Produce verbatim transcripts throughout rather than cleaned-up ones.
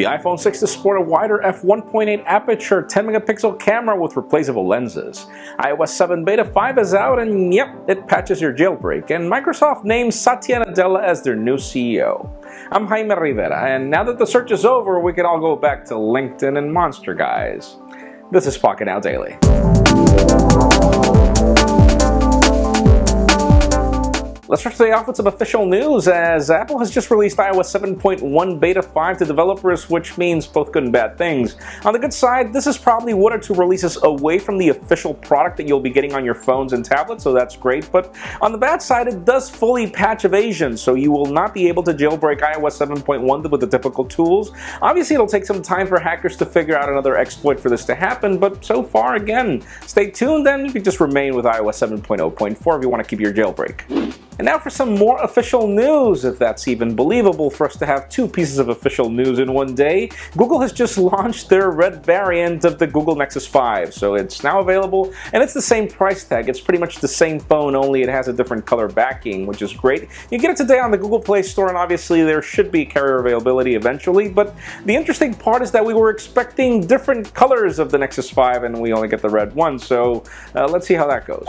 The iPhone six to sport a wider f one point eight aperture ten megapixel camera with replaceable lenses. iOS seven beta five is out and yep, it patches your jailbreak, and Microsoft names Satya Nadella as their new C E O. I'm Jaime Rivera, and now that the search is over, we can all go back to LinkedIn and Monster Guys. This is Pocketnow Daily. Let's start today off with some official news, as Apple has just released iOS seven point one beta five to developers, which means both good and bad things. On the good side, this is probably one or two releases away from the official product that you'll be getting on your phones and tablets, so that's great. But on the bad side, it does fully patch evasion, so you will not be able to jailbreak iOS seven point one with the typical tools. Obviously, it'll take some time for hackers to figure out another exploit for this to happen, but so far, again, stay tuned and you can just remain with iOS seven point oh point four if you want to keep your jailbreak. And now for some more official news, if that's even believable for us to have two pieces of official news in one day. Google has just launched their red variant of the Google Nexus five, so it's now available, and it's the same price tag. It's pretty much the same phone, only it has a different color backing, which is great. You get it today on the Google Play Store, and obviously there should be carrier availability eventually, but the interesting part is that we were expecting different colors of the Nexus five, and we only get the red one, so uh, let's see how that goes.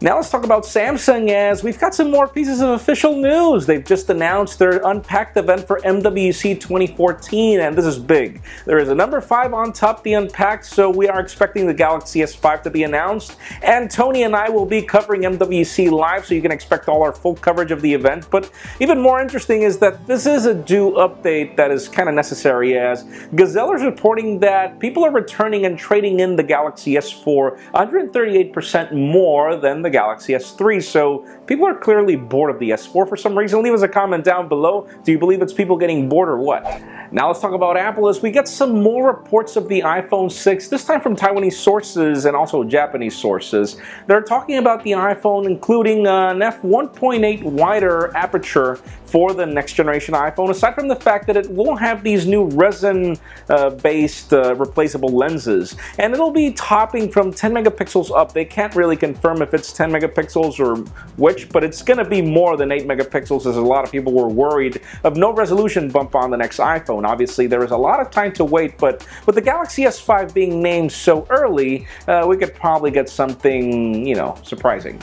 Now let's talk about Samsung, as we've got some more pieces of official news. They've just announced their Unpacked event for M W C twenty fourteen, and this is big. There is a number five on top, the Unpacked, so we are expecting the Galaxy S five to be announced. And Tony and I will be covering M W C live, so you can expect all our full coverage of the event. But even more interesting is that this is a due update that is kind of necessary, as Gazelle is reporting that people are returning and trading in the Galaxy S four one hundred thirty-eight percent more than the Galaxy S three, so people are clearly bored of the S four for some reason. Leave us a comment down below. Do you believe it's people getting bored or what? Now let's talk about Apple, as we get some more reports of the iPhone six, this time from Taiwanese sources and also Japanese sources. They're talking about the iPhone including an f one point eight wider aperture for the next generation iPhone, aside from the fact that it will have these new resin uh, based uh, replaceable lenses, and it'll be topping from ten megapixels up. They can't really confirm if it's ten megapixels or which, but it's going to be more than eight megapixels, as a lot of people were worried of no resolution bump on the next iPhone. Obviously, there is a lot of time to wait, but with the Galaxy S five being named so early, uh, we could probably get something, you know, surprising.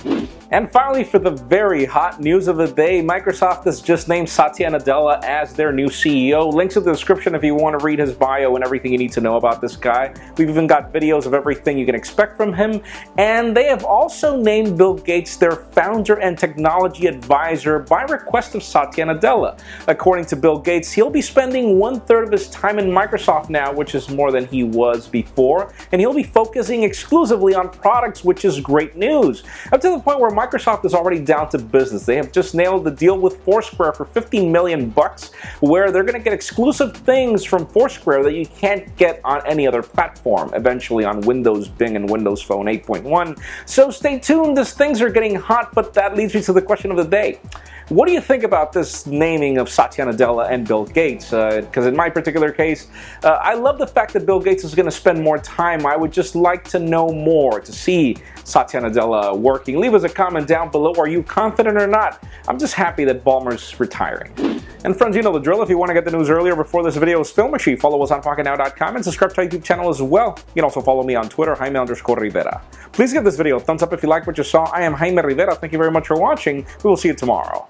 And finally, for the very hot news of the day, Microsoft has just named Satya Nadella as their new C E O. Links in the description if you want to read his bio and everything you need to know about this guy. We've even got videos of everything you can expect from him. And they have also named Bill Gates their founder and technology advisor by request of Satya Nadella. According to Bill Gates, he'll be spending one third of his time in Microsoft now, which is more than he was before. And he'll be focusing exclusively on products, which is great news. Up to the point where Microsoft is already down to business. They have just nailed the deal with Foursquare for fifty million bucks, where they're going to get exclusive things from Foursquare that you can't get on any other platform, eventually on Windows, Bing, and Windows Phone eight point one. So stay tuned, as things are getting hot, but that leads me to the question of the day. What do you think about this naming of Satya Nadella and Bill Gates? Because uh, in my particular case, uh, I love the fact that Bill Gates is going to spend more time. I would just like to know more, to see Satya Nadella working. Leave us a comment down below. Are you confident or not? I'm just happy that Ballmer's retiring. And friends, you know the drill. If you want to get the news earlier before this video is filmed, make sure you follow us on Pocketnow dot com and subscribe to our YouTube channel as well. You can also follow me on Twitter, Jaime underscore Rivera. Please give this video a thumbs up if you like what you saw. I am Jaime Rivera. Thank you very much for watching. We will see you tomorrow.